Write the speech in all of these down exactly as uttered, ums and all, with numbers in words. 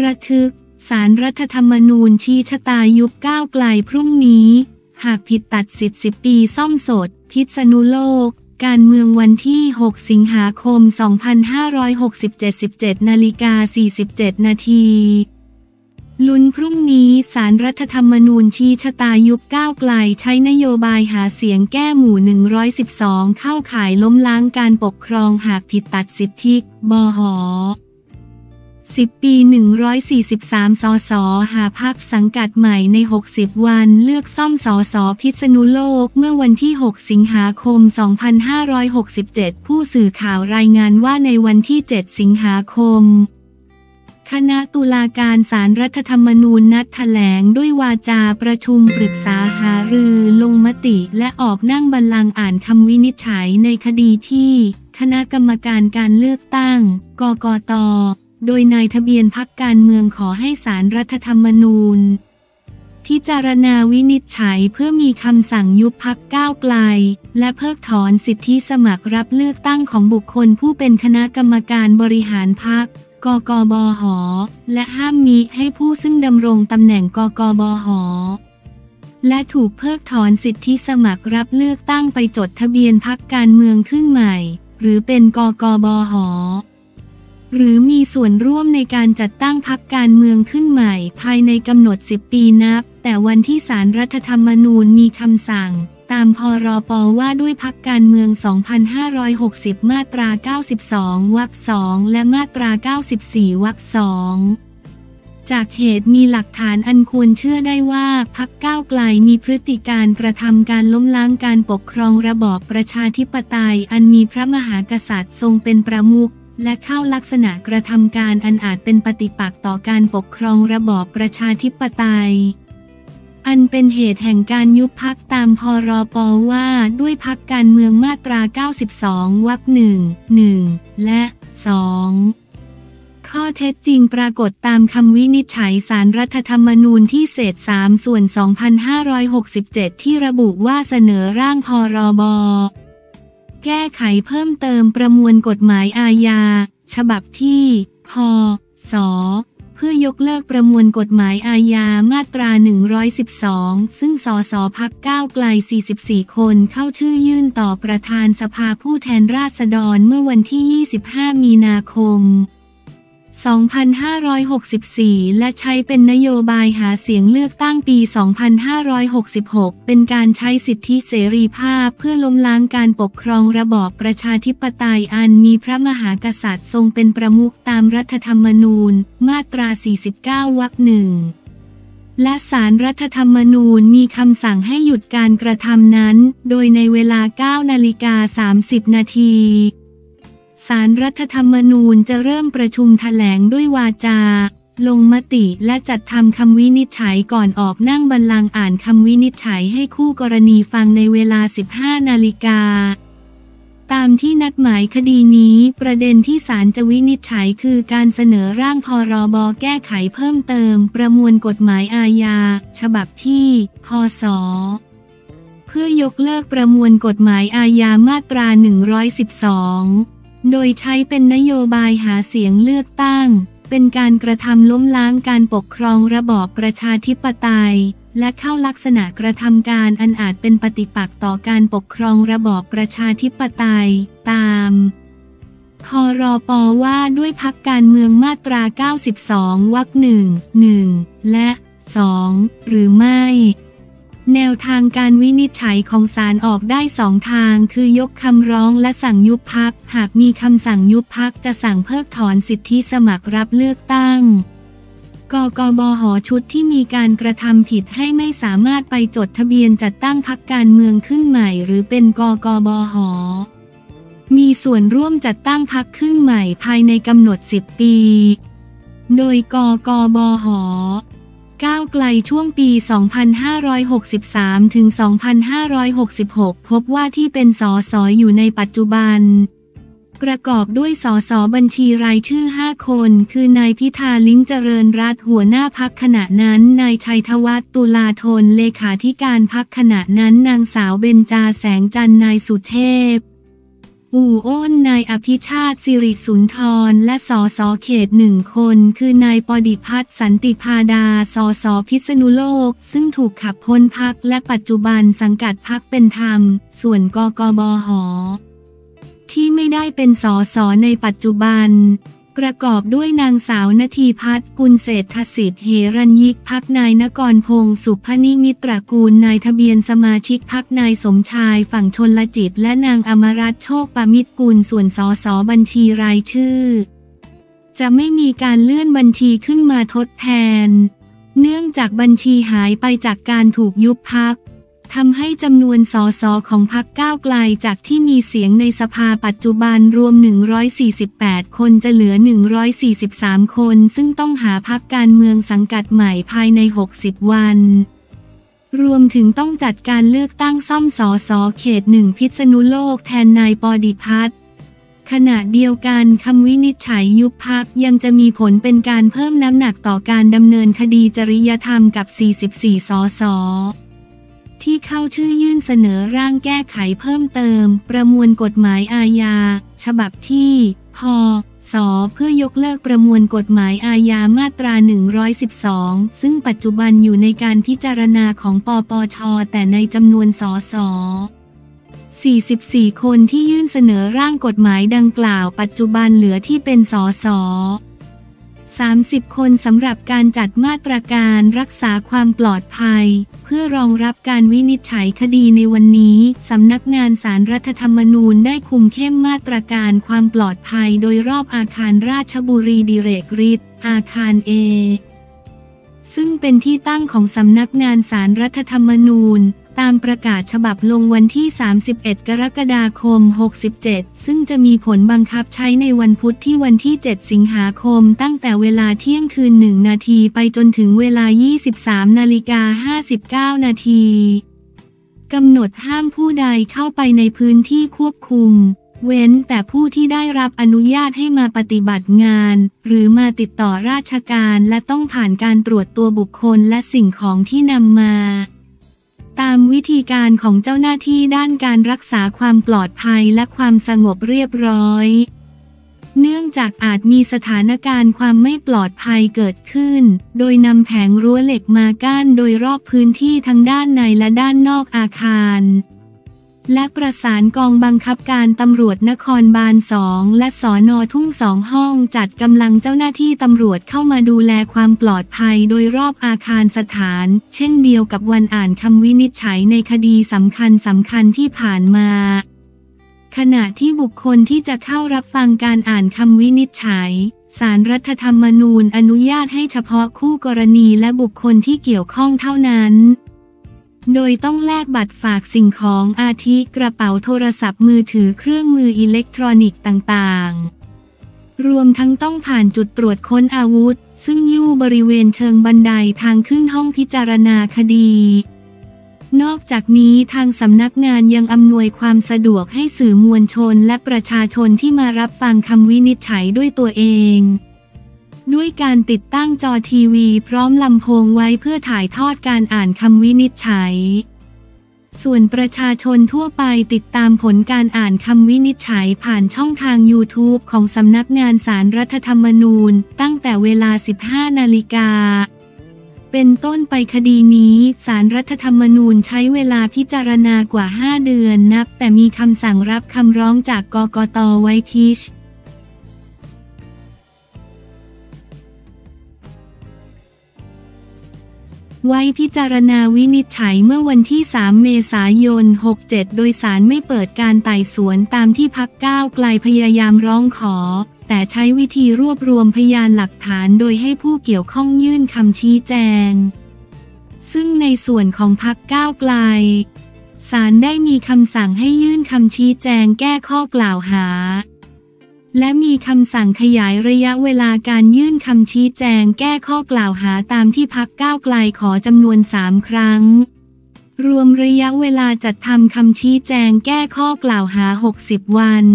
ระทึกศาลรัฐธรรมนูญชี้ชะตายุบก้าวไกลพรุ่งนี้หากผิดตัดสิทธิ์สิบปีซ่อมสดพิษณุโลกการเมืองวันที่หกสิงหาคมสองพันห้าร้อยหกสิบเจ็ด สิบเจ็ดนาฬิกาสี่สิบเจ็ด นาทีลุ้นพรุ่งนี้ศาลรัฐธรรมนูญชี้ชะตายุบก้าวไกลใช้นโยบายหาเสียงแก้หมู่หนึ่งร้อยสิบสองเข้าข่ายล้มล้างการปกครองหากผิดตัดสิทธิบหสิบปีหนึ่งร้อยสี่สิบสามสสหาพรรคสังกัดใหม่ในหกสิบวันเลือกซ่อมสสพิษณุโลกเมื่อวันที่หกสิงหาคมสองพันห้าร้อยหกสิบเจ็ดผู้สื่อข่าวรายงานว่าในวันที่เจ็ดสิงหาคมคณะตุลาการศาลรัฐธรรมนูญนัดแถลงด้วยวาจาประชุมปรึกษาหารือลงมติและออกนั่งบัลลังก์อ่านคำวินิจฉัยในคดีที่คณะกรรมการการเลือกตั้งกกตโดยนายทะเบียนพรรคการเมืองขอให้ศาลรัฐธรรมนูญพิจารณาวินิจฉัยเพื่อมีคำสั่งยุบพรรคก้าวไกลและเพิกถอนสิทธิสมัครรับเลือกตั้งของบุคคลผู้เป็นคณะกรรมการบริหารพรรคกกบห.และห้ามมิให้ผู้ซึ่งดำรงตำแหน่งกกบห.และถูกเพิกถอนสิทธิสมัครรับเลือกตั้งไปจดทะเบียนพรรคการเมืองขึ้นใหม่หรือเป็นกกบห.หรือมีส่วนร่วมในการจัดตั้งพรรคการเมืองขึ้นใหม่ภายในกำหนดสิบปีนับแต่วันที่ศาลรัฐธรรมนูญมีคำสั่งตามพรบ.ว่าด้วยพรรคการเมืองสองพันห้าร้อยหกสิบมาตราเก้าสิบสองวรรคสองและมาตราเก้าสิบสี่วรรคสองจากเหตุมีหลักฐานอันควรเชื่อได้ว่าพรรคก้าวไกลมีพฤติการกระทำการล้มล้างการปกครองระบอบประชาธิปไตยอันมีพระมหากษัตริย์ทรงเป็นประมุขและเข้าลักษณะกระทำการอันอาจเป็นปฏิปักษ์ต่อการปกครองระบอบประชาธิปไตยอันเป็นเหตุแห่งการยุบพรรคตามพรบ.ว่าด้วยพรรคการเมืองมาตราเก้าสิบสองวรรคหนึ่ง หนึ่งและสองข้อเท็จจริงปรากฏตามคำวินิจฉัยศาลรัฐธรรมนูญที่เศษสามส่วนสองพันห้าร้อยหกสิบเจ็ดที่ระบุว่าเสนอร่างพรบ.แก้ไขเพิ่มเติมประมวลกฎหมายอาญาฉบับที่พ.ศ.เพื่อยกเลิกประมวลกฎหมายอาญามาตราหนึ่งร้อยสิบสองซึ่งสสพรรคก้าวไกลสี่สิบสี่คนเข้าชื่อยื่นต่อประธานสภาผู้แทนราษฎรเมื่อวันที่ยี่สิบห้ามีนาคมสองพันห้าร้อยหกสิบสี่ และใช้เป็นนโยบายหาเสียงเลือกตั้งปีสองพันห้าร้อยหกสิบหกเป็นการใช้สิทธิเสรีภาพเพื่อล้มล้างการปกครองระบอบประชาธิปไตยอันมีพระมหากษัตริย์ทรงเป็นประมุขตามรัฐธรรมนูญมาตราสี่สิบเก้าวรรคหนึ่งและศาลรัฐธรรมนูญมีคำสั่งให้หยุดการกระทำนั้นโดยในเวลา เก้านาฬิกาสามสิบ นาทีศาลรัฐธรรมนูญจะเริ่มประชุมแถลงด้วยวาจาลงมติและจัดทำคำวินิจฉัยก่อนออกนั่งบัลลังก์อ่านคำวินิจฉัยให้คู่กรณีฟังในเวลา สิบห้า นาฬิกาตามที่นัดหมายคดีนี้ประเด็นที่ศาลจะวินิจฉัยคือการเสนอร่างพรบ.แก้ไขเพิ่มเติมประมวลกฎหมายอาญาฉบับที่พ.ศ.เพื่อยกเลิกประมวลกฎหมายอาญามาตราหนึ่งร้อยสิบสองโดยใช้เป็นนโยบายหาเสียงเลือกตั้งเป็นการกระทำล้มล้างการปกครองระบอบประชาธิปไตยและเข้าลักษณะกระทำการอันอาจเป็นปฏิปักษ์ต่อการปกครองระบอบประชาธิปไตยตามพรบ.ว่าด้วยพรรคการเมืองมาตราเก้าสิบสองวรรคหนึ่ง หนึ่งและสองหรือไม่แนวทางการวินิจฉัยของศาลออกได้สองทางคือยกคำร้องและสั่งยุบพรรคหากมีคำสั่งยุบพรรคจะสั่งเพิกถอนสิทธิสมัครรับเลือกตั้งกกบห.ชุดที่มีการกระทำผิดให้ไม่สามารถไปจดทะเบียนจัดตั้งพรรคการเมืองขึ้นใหม่หรือเป็นกกบห.มีส่วนร่วมจัดตั้งพรรคขึ้นใหม่ภายในกำหนดสิบปีโดยกกบห.ก้าวไกลช่วงปีสองพันห้าร้อยหกสิบสามถึงสองพันห้าร้อยหกสิบหกพบว่าที่เป็นสสอยู่ในปัจจุบันประกอบด้วยสสบัญชีรายชื่อห้าคนคือนายพิธาลิ้มเจริญรัตน์หัวหน้าพรรคขณะนั้นนายชัยธวัฒน์ตุลาธนเลขาธิการพรรคขณะนั้นนางสาวเบญจาแสงจันทร์นายสุเทพ อู่อ้นนายอภิชาติสิริสุนทรและสสเขตหนึ่งคนคือนายปฏิพัฒน์สันติพาดาสสพิษณุโลกซึ่งถูกขับพ้นพรรคและปัจจุบันสังกัดพรรคเป็นธรรมส่วนกกบห.ที่ไม่ได้เป็นสสในปัจจุบันประกอบด้วยนางสาวณฑีพัฒน์กุลเศรษฐศิษฐ์เหรัญญิกพรรคนายนกรพงศ์สุพนิมิตตระกูลนายทะเบียนสมาชิกพรรคนายสมชายฝั่งชลจิตและนางอมรัตน์โชคประมิตรกุลส่วนสสบัญชีรายชื่อจะไม่มีการเลื่อนบัญชีขึ้นมาทดแทนเนื่องจากบัญชีหายไปจากการถูกยุบพรรคทำให้จำนวนสสของพรรคก้าวไกลจากที่มีเสียงในสภาปัจจุบันรวมหนึ่งร้อยสี่สิบแปดคนจะเหลือหนึ่งร้อยสี่สิบสามคนซึ่งต้องหาพรรคการเมืองสังกัดใหม่ภายในหกสิบวันรวมถึงต้องจัดการเลือกตั้งซ่อมสสเขตหนึ่งพิษณุโลกแทนนายปฏิพัฒน์ขณะเดียวกันคำวินิจฉัยยุบพรรคยังจะมีผลเป็นการเพิ่มน้ำหนักต่อการดำเนินคดีจริยธรรมกับสี่สิบสี่สสที่เข้าชื่อยื่นเสนอร่างแก้ไขเพิ่มเติมประมวลกฎหมายอาญาฉบับที่พ.ศ.เพื่อยกเลิกประมวลกฎหมายอาญามาตราหนึ่งร้อยสิบสองซึ่งปัจจุบันอยู่ในการพิจารณาของปปช.แต่ในจำนวนสสสี่สิบสี่คนที่ยื่นเสนอร่างกฎหมายดังกล่าวปัจจุบันเหลือที่เป็นสสสามสิบคนสำหรับการจัดมาตรการรักษาความปลอดภัยเพื่อรองรับการวินิจฉัยคดีในวันนี้สำนักงานศาลรัฐธรรมนูญได้คุมเข้มมาตรการความปลอดภัยโดยรอบอาคารราชบุรีดิเรกฤทธิ์อาคาร เอ ซึ่งเป็นที่ตั้งของสำนักงานศาลรัฐธรรมนูญตามประกาศฉบับลงวันที่สามสิบเอ็ดกรกฎาคมหกสิบเจ็ดซึ่งจะมีผลบังคับใช้ในวันพุธที่วันที่เจ็ดสิงหาคมตั้งแต่เวลาเที่ยงคืนหนึ่งนาทีไปจนถึงเวลา ยี่สิบสามนาฬิกาห้าสิบเก้า นาทีกำหนดห้ามผู้ใดเข้าไปในพื้นที่ควบคุมเว้นแต่ผู้ที่ได้รับอนุญาตให้มาปฏิบัติงานหรือมาติดต่อราชการและต้องผ่านการตรวจตัวบุคคลและสิ่งของที่นำมาตามวิธีการของเจ้าหน้าที่ด้านการรักษาความปลอดภัยและความสงบเรียบร้อยเนื่องจากอาจมีสถานการณ์ความไม่ปลอดภัยเกิดขึ้นโดยนำแผงรั้วเหล็กมากั้นโดยรอบพื้นที่ทั้งด้านในและด้านนอกอาคารและประสานกองบังคับการตำรวจนครบาลสองและสน.ทุ่งสองห้องจัดกำลังเจ้าหน้าที่ตำรวจเข้ามาดูแลความปลอดภัยโดยรอบอาคารสถานเช่นเดียวกับวันอ่านคำวินิจฉัยในคดีสำคัญสำคัญที่ผ่านมาขณะที่บุคคลที่จะเข้ารับฟังการอ่านคำวินิจฉัยศาลรัฐธรรมนูญอนุญาตให้เฉพาะคู่กรณีและบุคคลที่เกี่ยวข้องเท่านั้นโดยต้องแลกบัตรฝากสิ่งของอาทิกระเป๋าโทรศัพท์มือถือเครื่องมืออิเล็กทรอนิกส์ต่างๆรวมทั้งต้องผ่านจุดตรวจค้นอาวุธซึ่งอยู่บริเวณเชิงบันไดทางขึ้นห้องพิจารณาคดีนอกจากนี้ทางสำนักงานยังอำนวยความสะดวกให้สื่อมวลชนและประชาชนที่มารับฟังคำวินิจฉัยด้วยตัวเองด้วยการติดตั้งจอทีวีพร้อมลำโพงไว้เพื่อถ่ายทอดการอ่านคำวินิจฉัยส่วนประชาชนทั่วไปติดตามผลการอ่านคำวินิจฉัยผ่านช่องทาง ยูทูบ ของสำนักงานศาลรัฐธรรมนูญตั้งแต่เวลา สิบห้า นาฬิกาเป็นต้นไปคดีนี้ศาลรัฐธรรมนูญใช้เวลาพิจารณากว่า ห้า เดือนนับแต่มีคำสั่งรับคำร้องจากกกต.ไว้พิจไว้พิจารณาวินิจฉัยเมื่อวันที่สามเมษายนหกเจ็ดโดยศาลไม่เปิดการไต่สวนตามที่พรรคก้าวไกลพยายามร้องขอแต่ใช้วิธีรวบรวมพยานหลักฐานโดยให้ผู้เกี่ยวข้องยื่นคำชี้แจงซึ่งในส่วนของพรรคก้าวไกลศาลได้มีคำสั่งให้ยื่นคำชี้แจงแก้ข้อกล่าวหาและมีคำสั่งขยายระยะเวลาการยื่นคำชี้แจงแก้ข้อกล่าวหาตามที่พรรคก้าวไกลขอจำนวนสามครั้งรวมระยะเวลาจัดทำคำชี้แจงแก้ข้อกล่าวหาหกสิบวัน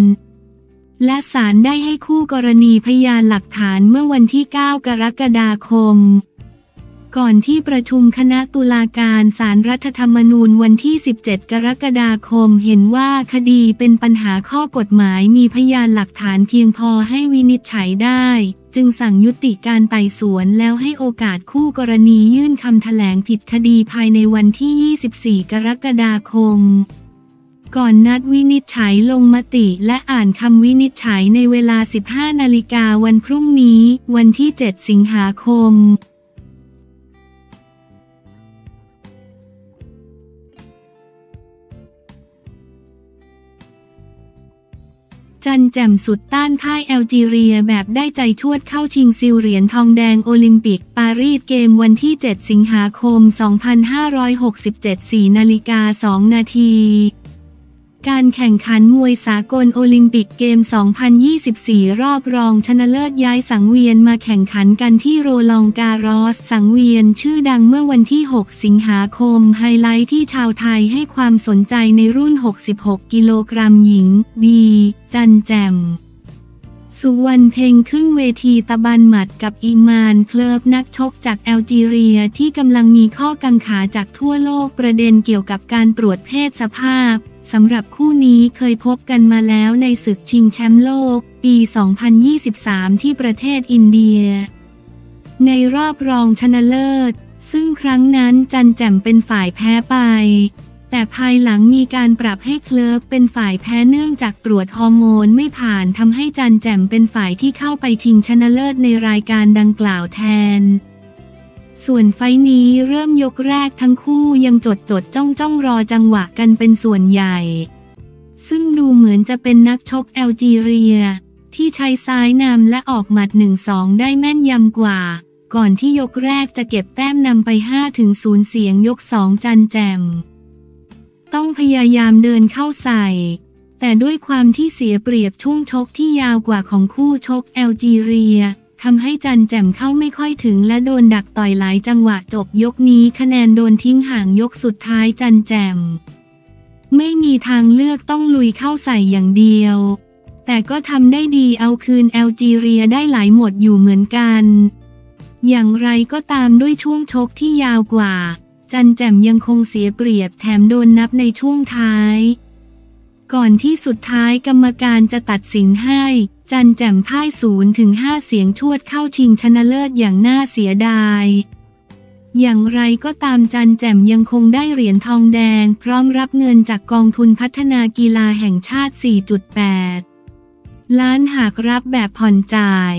และศาลได้ให้คู่กรณีพยานหลักฐานเมื่อวันที่เก้ากรกฎาคม ก่อนที่ประชุมคณะตุลาการศาลรัฐธรรมนูญวันที่สิบเจ็ดกรกฎาคมเห็นว่าคดีเป็นปัญหาข้อกฎหมายมีพยานหลักฐานเพียงพอให้วินิจฉัยได้จึงสั่งยุติการไต่สวนแล้วให้โอกาสคู่กรณียื่นคำแถลงผิดคดีภายในวันที่ยี่สิบสี่กรกฎาคมก่อนนัดวินิจฉัยลงมติและอ่านคำวินิจฉัยในเวลาสิบห้านาฬิกาวันพรุ่งนี้วันที่เจ็ดสิงหาคมจันแจ่มสุดต้านพ่ายแอลจีเรียแบบได้ใจชวดเข้าชิงซิลเหรียญทองแดงโอลิมปิกปารีสเกมวันที่เจ็ดสิงหาคมสองพันห้าร้อยหกสิบเจ็ด สี่นาฬิกาสองนาทีการแข่งขันมวยสากลโอลิมปิกเกมสองพันยี่สิบสี่รอบรองชนะเลิศย้ายสังเวียนมาแข่งขันกันที่โรลองการอสสังเวียนชื่อดังเมื่อวันที่หกสิงหาคมไฮไลท์ที่ชาวไทยให้ความสนใจในรุ่นหกสิบหกกิโลกรัมหญิงบีจันแจ่มสุวรรณเพ็งขึ้นเวทีตะบันหมัดกับอีมานเคลิบนักชกจากแอลจีเรียที่กำลังมีข้อกังขาจากทั่วโลกประเด็นเกี่ยวกับการตรวจเพศสภาพสำหรับคู่นี้เคยพบกันมาแล้วในศึกชิงแชมป์โลกปีสองพันยี่สิบสามที่ประเทศอินเดียในรอบรองชนะเลิศซึ่งครั้งนั้นจันแจ่มเป็นฝ่ายแพ้ไปแต่ภายหลังมีการปรับให้เคลิบเป็นฝ่ายแพ้เนื่องจากตรวจฮอร์โมนไม่ผ่านทำให้จันแจ่มเป็นฝ่ายที่เข้าไปชิงชนะเลิศในรายการดังกล่าวแทนส่วนไฟนี้เริ่มยกแรกทั้งคู่ยังจดจดจ้องจ้องรอจังหวะกันเป็นส่วนใหญ่ซึ่งดูเหมือนจะเป็นนักชกแอลจีเรียที่ใช้ซ้ายนำและออกหมัด หนึ่งสอง ได้แม่นยำกว่าก่อนที่ยกแรกจะเก็บแต้มนำไป ห้าถึงศูนย์ เสียงยกสองจันแจ่มต้องพยายามเดินเข้าใส่แต่ด้วยความที่เสียเปรียบช่วงชกที่ยาวกว่าของคู่ชกแอลจีเรียทำให้จันแจ่มเข้าไม่ค่อยถึงและโดนดักต่อยหลายจังหวะจบยกนี้คะแนนโดนทิ้งห่างยกสุดท้ายจันแจ่มไม่มีทางเลือกต้องลุยเข้าใส่อย่างเดียวแต่ก็ทำได้ดีเอาคืนแอลจีเรียได้หลายหมดอยู่เหมือนกันอย่างไรก็ตามด้วยช่วงชกที่ยาวกว่าจันแจ่มยังคงเสียเปรียบแถมโดนนับในช่วงท้ายก่อนที่สุดท้ายกรรมการจะตัดสินให้จันแจ่มพ่าย ศูนย์ถึงห้า เสียงชวดเข้าชิงชนะเลิศอย่างน่าเสียดายอย่างไรก็ตามจันแจ่มยังคงได้เหรียญทองแดงพร้อมรับเงินจากกองทุนพัฒนากีฬาแห่งชาติ สี่จุดแปด ล้านหากรับแบบผ่อนจ่าย